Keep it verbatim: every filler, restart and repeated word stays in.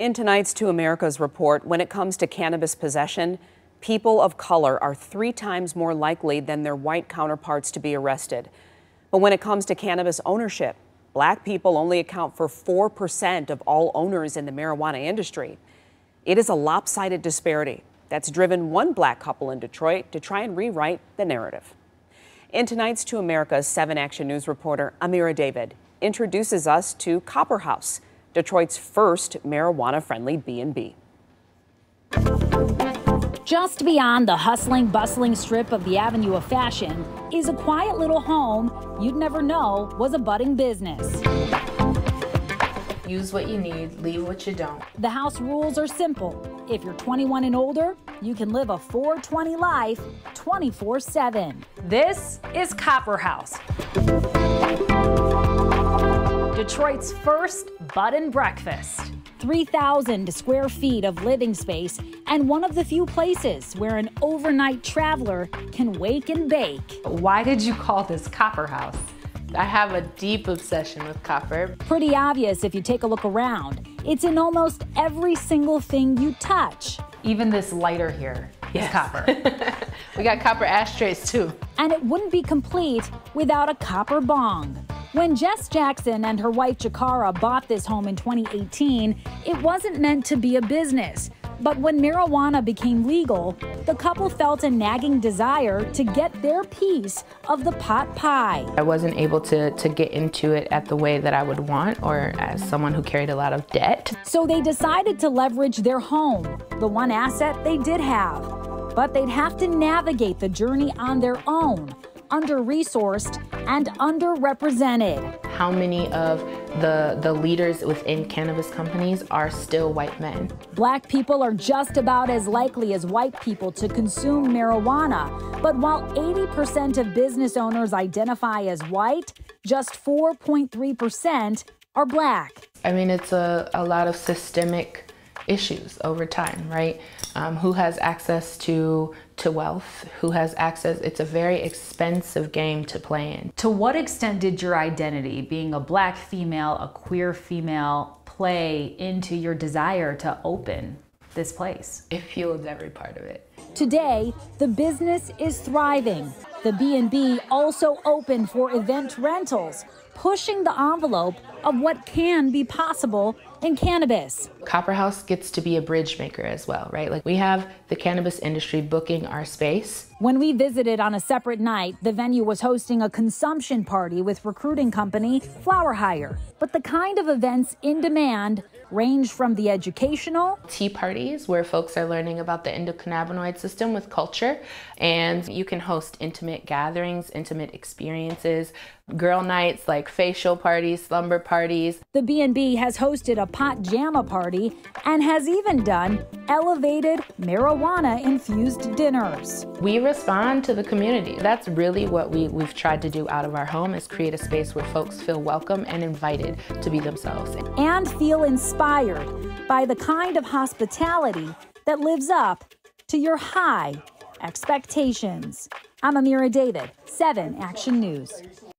In tonight's Two Americas report, when it comes to cannabis possession, people of color are three times more likely than their white counterparts to be arrested. But when it comes to cannabis ownership, black people only account for four percent of all owners in the marijuana industry. It is a lopsided disparity that's driven one black couple in Detroit to try and rewrite the narrative. In tonight's Two Americas, seven Action News reporter Amira David introduces us to Copper House, Detroit's first marijuana-friendly B and B. Just beyond the hustling, bustling strip of the Avenue of Fashion is a quiet little home you'd never know was a budding business. Use what you need, leave what you don't. The house rules are simple. If you're twenty-one and older, you can live a four twenty life twenty-four seven. This is Copper House, Detroit's first bud and breakfast. three thousand square feet of living space and one of the few places where an overnight traveler can wake and bake. Why did you call this Copper House? I have a deep obsession with copper. Pretty obvious if you take a look around. It's in almost every single thing you touch. Even this lighter here is yes. copper. We got copper ashtrays too. And it wouldn't be complete without a copper bong. When Jess Jackson and her wife Jakara bought this home in twenty eighteen, it wasn't meant to be a business. But when marijuana became legal, the couple felt a nagging desire to get their piece of the pot pie. I wasn't able to, to get into it at the way that I would want, or as someone who carried a lot of debt. So they decided to leverage their home, the one asset they did have. But they'd have to navigate the journey on their own, under-resourced and underrepresented. How many of the, the leaders within cannabis companies are still white men? Black people are just about as likely as white people to consume marijuana, but while eighty percent of business owners identify as white, just four point three percent are black. I mean, it's a, a lot of systemic issues over time, right? Um, who has access to to wealth? Who has access? It's a very expensive game to play in. To what extent did your identity, being a black female, a queer female, play into your desire to open this place? It fueled every part of it. Today, the business is thriving. The B and B also open for event rentals, pushing the envelope of what can be possible in cannabis. Copper House gets to be a bridge maker as well, right? Like, we have the cannabis industry booking our space. When we visited on a separate night, the venue was hosting a consumption party with recruiting company Flower Hire. But the kind of events in demand range from the educational tea parties, where folks are learning about the endocannabinoid system with culture, and you can host intimate gatherings, intimate experiences, girl nights like facial parties, slumber parties. The B and B has hosted a pot jamma party and has even done elevated marijuana-infused dinners. We respond to the community. That's really what we, we've tried to do out of our home, is create a space where folks feel welcome and invited to be themselves. And feel inspired by the kind of hospitality that lives up to your high expectations. I'm Amira David, seven Action News.